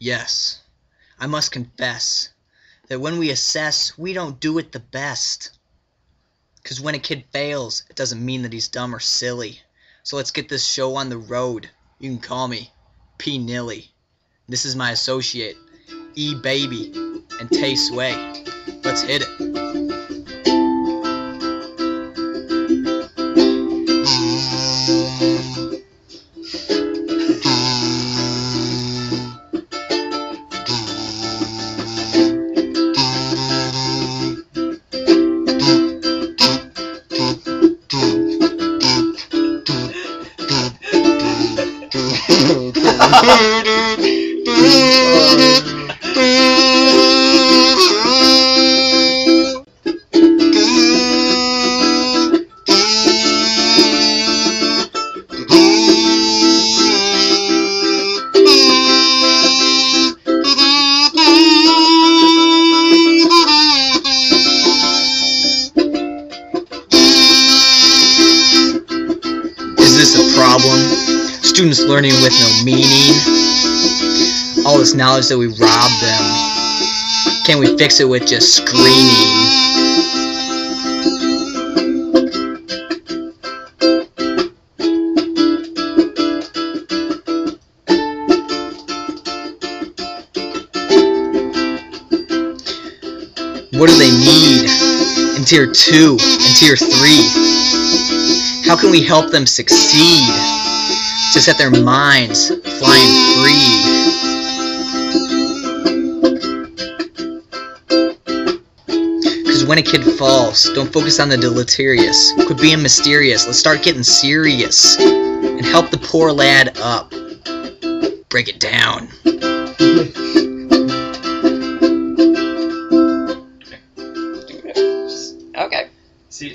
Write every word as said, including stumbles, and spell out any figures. Yes, I must confess that when we assess, we don't do it the best. Because when a kid fails, it doesn't mean that he's dumb or silly. So let's get this show on the road. You can call me P. Nilly. This is my associate, E. Baby, and Tay Sway. Let's hit it. Students learning with no meaning. All this knowledge that we robbed them. Can we fix it with just screening? What do they need in tier two and tier three? How can we help them succeed? To set their minds flying free. Because when a kid falls, don't focus on the deleterious. Quit being mysterious. Let's start getting serious. And help the poor lad up. Break it down. Okay. See.